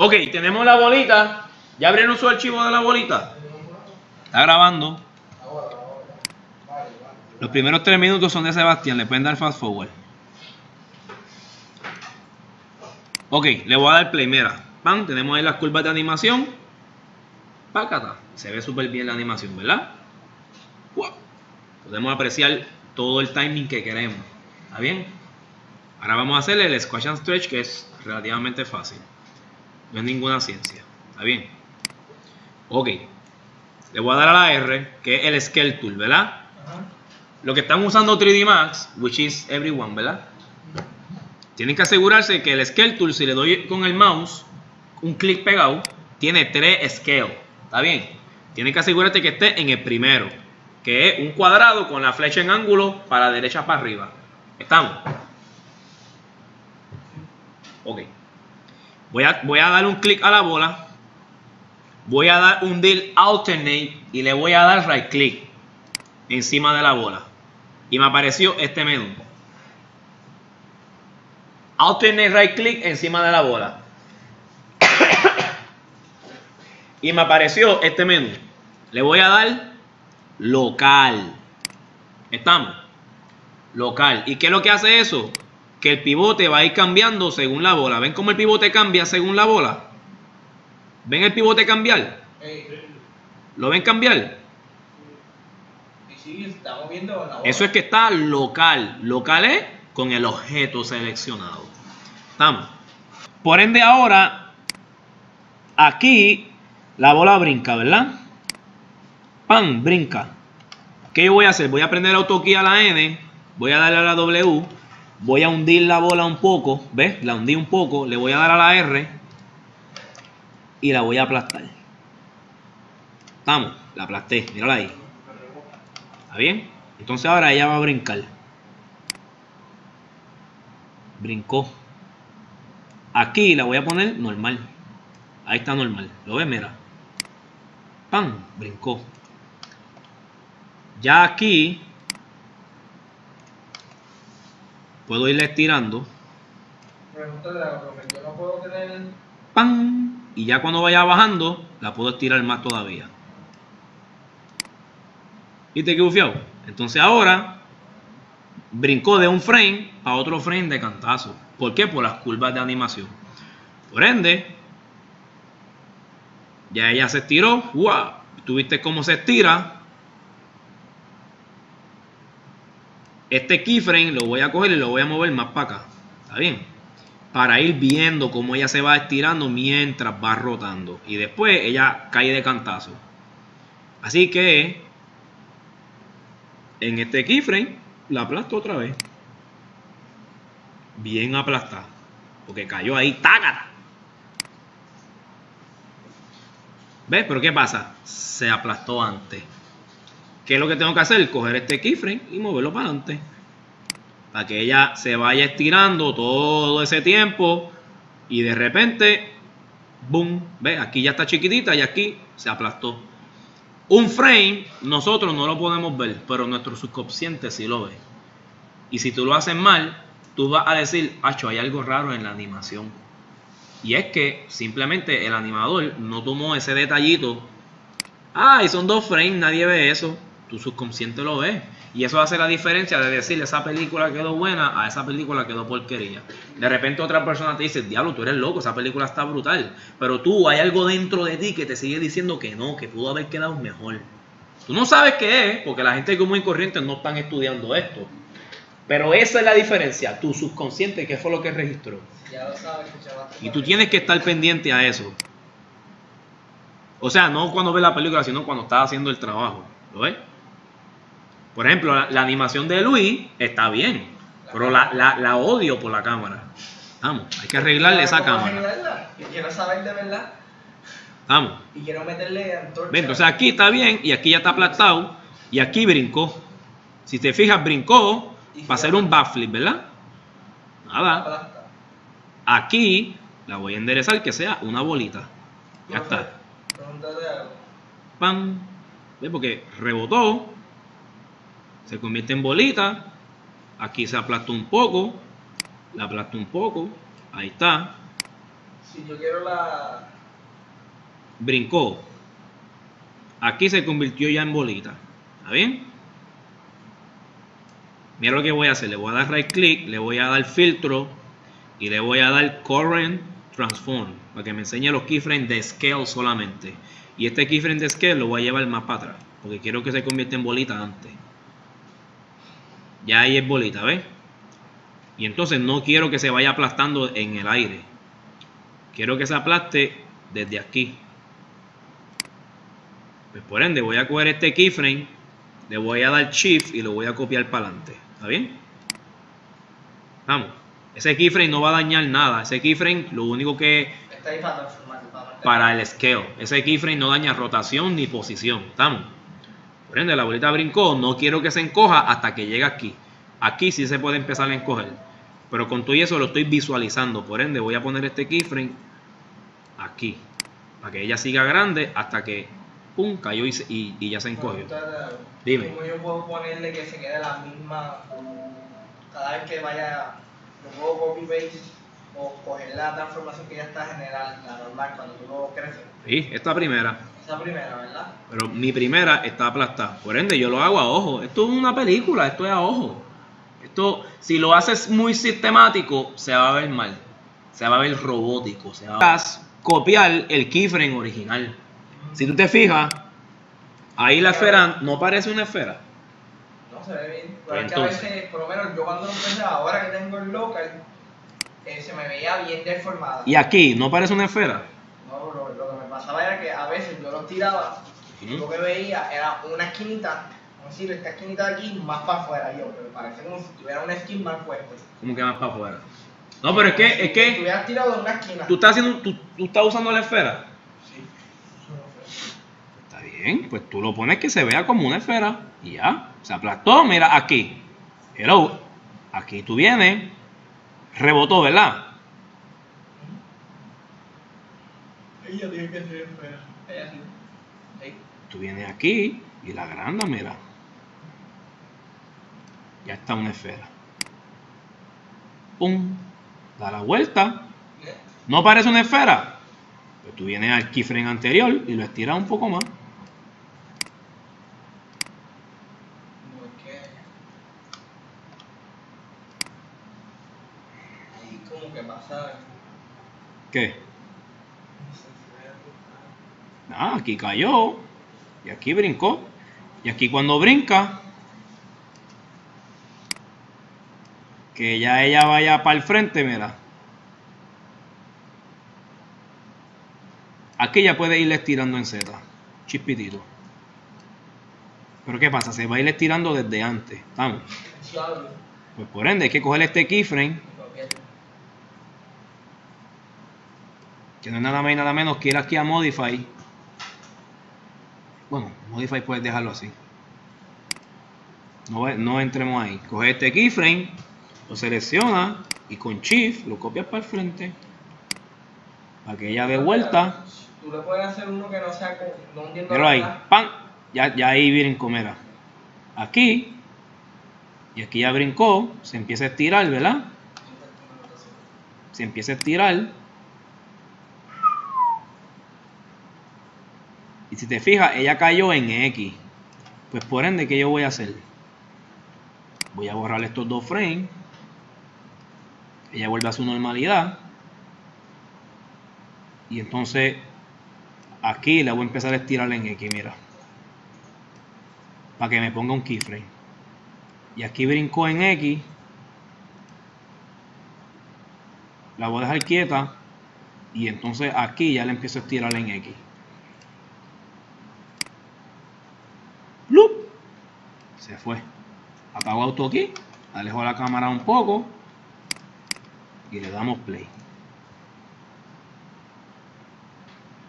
Ok, tenemos la bolita. ¿Ya abrieron su archivo de la bolita? Está grabando. Los primeros 3 minutos son de Sebastián. Le pueden dar fast forward. Ok, le voy a dar play. Mira, pan, tenemos ahí las curvas de animación. Pácata. Se ve súper bien la animación, ¿verdad? Wow. Podemos apreciar todo el timing que queremos. ¿Está bien? Ahora vamos a hacerle el squash and stretch, que es relativamente fácil. No es ninguna ciencia. ¿Está bien? Ok. Le voy a dar a la R, que es el Scale Tool, ¿verdad? Uh-huh. Lo que están usando 3D Max, which is everyone, ¿verdad? Uh-huh. Tienen que asegurarse que el Scale Tool, si le doy con el mouse, un clic pegado, tiene 3 scales. ¿Está bien? Tienen que asegurarte que esté en el primero, que es un cuadrado con la flecha en ángulo para la derecha para arriba. ¿Estamos? Ok. Voy a dar un clic a la bola. Voy a dar un deal alternate y le voy a dar right click encima de la bola. Y me apareció este menú. Alternate right click encima de la bola. Y me apareció este menú. Le voy a dar local. ¿Estamos? Local. ¿Y qué es lo que hace eso? Que el pivote va a ir cambiando según la bola. ¿Ven cómo el pivote cambia según la bola? ¿Ven el pivote cambiar? ¿Lo ven cambiar? Sí, está moviendo la bola. Eso es que está local. Local es con el objeto seleccionado. Estamos. Por ende ahora, aquí la bola brinca, ¿verdad? ¡Pam! Brinca. ¿Qué yo voy a hacer? Voy a prender el auto-key a la N. Voy a darle a la W. Voy a hundir la bola un poco. ¿Ves? La hundí un poco. Le voy a dar a la R. Y la voy a aplastar. Estamos. La aplasté. Mírala ahí. ¿Está bien? Entonces ahora ella va a brincar. Brincó. Aquí la voy a poner normal. Ahí está normal. ¿Lo ves? Mira. ¡Pam! Brincó. Ya aquí puedo irle estirando. Pregúntale a la profe, yo no puedo tener... ¡Pam! Y ya cuando vaya bajando, la puedo estirar más todavía. ¿Viste qué bufiado? Entonces ahora, brincó de un frame a otro frame de cantazo. ¿Por qué? Por las curvas de animación. Por ende, ya ella se estiró. ¡Wow! ¿Tuviste cómo se estira? Este keyframe lo voy a coger y lo voy a mover más para acá. ¿Está bien? Para ir viendo cómo ella se va estirando mientras va rotando. Y después ella cae de cantazo. Así que en este keyframe la aplasto otra vez. Bien aplastada. Porque cayó ahí. ¡Tácata! ¿Ves? Pero ¿qué pasa? Se aplastó antes. ¿Qué es lo que tengo que hacer? Coger este keyframe y moverlo para adelante. Para que ella se vaya estirando todo ese tiempo. Y de repente, boom, ¿ves? Aquí ya está chiquitita y aquí se aplastó. Un frame nosotros no lo podemos ver, pero nuestro subconsciente sí lo ve. Y si tú lo haces mal, tú vas a decir, acho, hay algo raro en la animación. Y es que simplemente el animador no tomó ese detallito. Ah, y son 2 frames, nadie ve eso. Tu subconsciente lo ve. Y eso hace la diferencia de decirle esa película quedó buena a esa película quedó porquería. De repente otra persona te dice, diablo, tú eres loco, esa película está brutal. Pero tú, hay algo dentro de ti que te sigue diciendo que no, que pudo haber quedado mejor. Tú no sabes qué es, porque la gente común y corriente no están estudiando esto. Pero esa es la diferencia. Tu subconsciente, ¿qué fue lo que registró? Ya lo sabes, y tú tienes que estar pendiente a eso. O sea, no cuando ves la película, sino cuando estás haciendo el trabajo. ¿Lo ves? Por ejemplo, la animación de Luis está bien, pero la odio por la cámara. Vamos, hay que arreglarle esa cámara. Y quiero saber de verdad. Vamos. Y quiero meterle antorcha. Ven, entonces aquí está bien y aquí ya está aplastado y aquí brincó. Si te fijas, brincó para hacer un backflip, ¿verdad? Nada. Aquí la voy a enderezar que sea una bolita. Ya está. Pam. ¿Ves? Porque rebotó. Se convierte en bolita. Aquí se aplastó un poco. La aplastó un poco. Ahí está. Si yo quiero la... Brincó. Aquí se convirtió ya en bolita. ¿Está bien? Mira lo que voy a hacer. Le voy a dar right click, le voy a dar filtro y le voy a dar current transform para que me enseñe los keyframes de scale solamente. Y este keyframe de scale lo voy a llevar más para atrás porque quiero que se convierta en bolita antes. Ya ahí es bolita, ¿ves? Y entonces no quiero que se vaya aplastando en el aire. Quiero que se aplaste desde aquí. Pues por ende voy a coger este keyframe, le voy a dar shift y lo voy a copiar para adelante. ¿Está bien? Vamos. Ese keyframe no va a dañar nada. Ese keyframe lo único que... Está ahí para transformar. Para el scale. Ese keyframe no daña rotación ni posición. ¿Estamos? Por ende la bolita brincó. No quiero que se encoja hasta que llegue aquí. Aquí sí se puede empezar a encoger. Pero con todo eso lo estoy visualizando. Por ende voy a poner este keyframe aquí. Para que ella siga grande hasta que... Pum, cayó y ya se encogió. Dime. ¿Cómo yo puedo ponerle que se quede la misma? Cada vez que vaya... Yo puedo copy paste o coger la transformación que ya está general, la normal, cuando tú lo creces. Sí, esta primera. Esta primera, ¿verdad? Pero mi primera está aplastada. Por ende, yo lo hago a ojo. Esto es una película, esto es a ojo. Esto, si lo haces muy sistemático, se va a ver mal. Se va a ver robótico. Se va a copiar el keyframe original. Si tú te fijas, ahí la esfera no parece una esfera. Se ve bien, pero es que a veces, por lo menos yo cuando empecé, ahora que tengo el local, se me veía bien deformada. ¿Y aquí no parece una esfera? No, bro, lo que me pasaba era que a veces yo los tiraba, y lo que veía era una esquinita, vamos a decir, esta esquinita de aquí más para afuera, yo, pero parece como si tuviera una skin más fuerte. ¿Cómo que más para afuera? No, pero es que te hubieras tirado de una esquina. ¿Tú estás usando la esfera? Sí, es una esfera. Está bien, pues tú lo pones que se vea como una esfera, y ya. Se aplastó, mira aquí. Hello. Aquí tú vienes. Rebotó, ¿verdad? Ella tiene que ser esfera. Ella sí. Tú vienes aquí y la agranda, mira. Ya está una esfera. Pum. Da la vuelta. ¿No parece una esfera? Pues tú vienes al keyframe anterior y lo estiras un poco más. ¿Qué? Ah, aquí cayó. Y aquí brincó. Y aquí cuando brinca, que ya ella vaya para el frente, mira. Aquí ya puede irle estirando en Z. Chispitito. Pero ¿qué pasa? Se va a ir estirando desde antes. ¿Estamos? Pues por ende hay que coger este keyframe, que no es nada más y nada menos que ir aquí a Modify. Bueno, Modify puedes dejarlo así. No entremos ahí. Coge este keyframe, lo selecciona y con Shift lo copias para el frente. Para que ella dé vuelta. Tú le puedes hacer uno que no sea... Pero ahí, ¡pam! Ya ahí brincó, mira. Aquí. Y aquí ya brincó. Se empieza a estirar, ¿verdad? Se empieza a estirar. Y si te fijas, ella cayó en X. Pues por ende, ¿qué yo voy a hacer? Voy a borrar estos dos frames. Ella vuelve a su normalidad. Y entonces, aquí la voy a empezar a estirar en X, mira. Para que me ponga un keyframe. Y aquí brincó en X. La voy a dejar quieta. Y entonces aquí ya la empiezo a estirar en X. Se fue. Apago auto-key, alejo la cámara un poco y le damos play.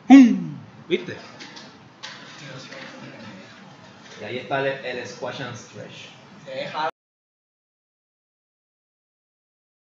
¡Pum! ¿Viste? Y ahí está el squash and stretch.